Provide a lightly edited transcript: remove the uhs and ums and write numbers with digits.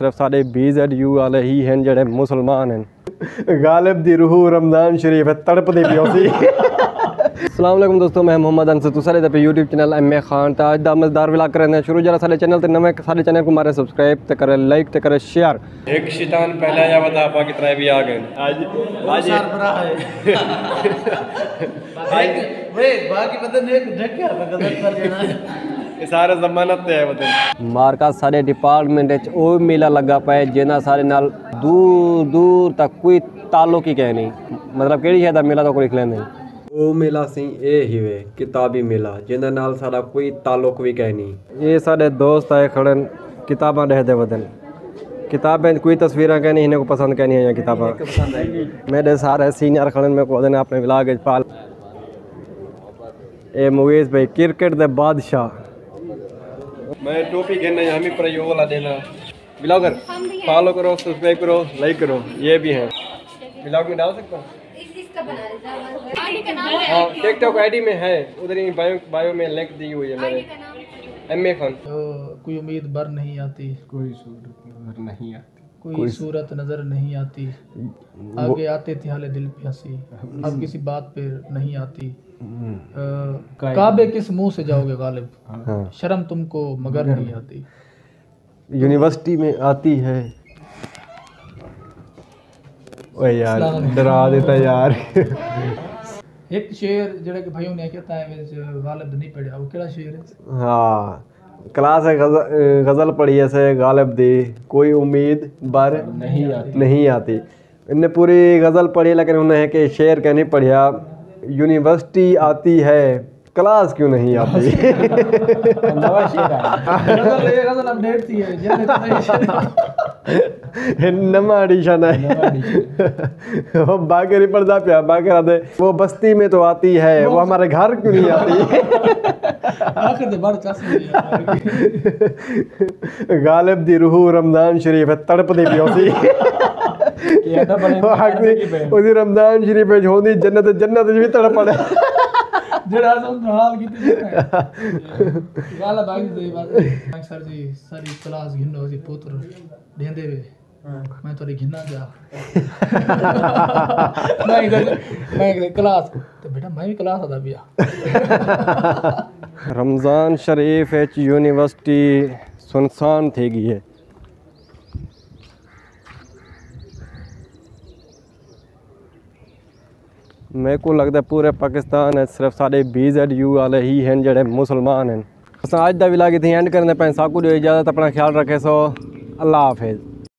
सिर्फ सारे BZU वाले ही हैं जो मुसलमान हैं। गालिब दी रूह रमज़ान शरीफ है तड़पदी पई होंदी। अस्सलाम वालेकुम दोस्तों, मैं मोहम्मद अंसुसले ते YouTube channel M A Khan ते अज दा मज़ेदार व्लॉग करने शुरू जरा सारे चैनल ते नवे सारे चैनल को मारे सब्सक्राइब ते करे लाइक ते करे शेयर। एक शैतान पहले आया बता बाकी तरह भी आ गए। आज बाकी पता नहीं ढक्या गलत कर देना। सारे जमानत है मतलब मार्का सारे डिपार्टमेंट ओ मेला लगा पाए जिन्हें सारे नाल दूर दूर तक कोई ताल्लुक ही कह नहीं मतलब केड़ी शायद मेला तो कोई खले नहीं। ओ मेला सही ए ही वे किताबी मेला जिन्हें नाल सारा कोई ताल्लुक भी कह नहीं। ये सारे दोस्त आए खड़न किताबा दे दे वदन किताबें कोई तस्वीरें कह नहीं इन्हें को पसंद कह नहीं है किताबा। मेरे सारे सीनियर खड़न में को दिन अपने विलाग पाल ए मुवीज भाई क्रिकेट दे बादशाह मैं टोपी कहना है हमें पर यो वाला देना। ब्लॉगर फॉलो करो सब्सक्राइब करो लाइक करो ये भी है ब्लॉग में डाल सकता हूँ। हाँ TikTok आईडी में है उधर ही बायो में लिंक दी हुई है मेरे एम ए खान। कोई उम्मीद भर नहीं आती कोई सूरत नजर नहीं आती कोई सूरत नज़र नहीं आती आगे आते थे हाले दिल पे हंसी अब किसी बात पे नहीं आती। काबे किस मुंह से जाओगे गालिब हाँ। शर्म तुमको मगर नहीं आती यूनिवर्सिटी में आती है। ओए यार डरा देता यार। एक शेर जेड़ा के भाइयों ने कहता है गालिब नहीं पढ़या वो केड़ा शेर है हां क्लास है गज़ल पढ़ी है से गालिब दी कोई उम्मीद बार नहीं आती। इनने पूरी गज़ल पढ़ी लेकिन उन्हें कि शेर क्या नहीं पढ़िया यूनिवर्सिटी आती है क्लास क्यों नहीं आती। नवा एडिशन है वो बाकी पढ़ता पिया बाकी वो बस्ती में तो आती है वो हमारे घर क्यों नहीं आती। गालिब दी रूह रमज़ान शरीफ है तड़पदी पई होंदी। रमज़ान शरीफ होंदी जन्नत जन्नत भी तड़पड़ जड़ा सुन हाल कीती गाला बागी दे बात सर जी सारी क्लास घिनो जी पुत्र देंदे वे मैं तोरी घिना जा मैं क्लास ते बेटा मैं भी क्लास आदा बिया। रमज़ान शरीफ एच यूनिवर्सिटी सुनसान थी गई है मेरे को लगता है पूरे पाकिस्तान है सिर्फ सारे BZU वाले ही हैं जो मुसलमान हैं। अस अज का व्लॉग इतने एंड करने पे साकू इजाज़त अपना ख्याल रखे सो अल्लाह हाफिज़।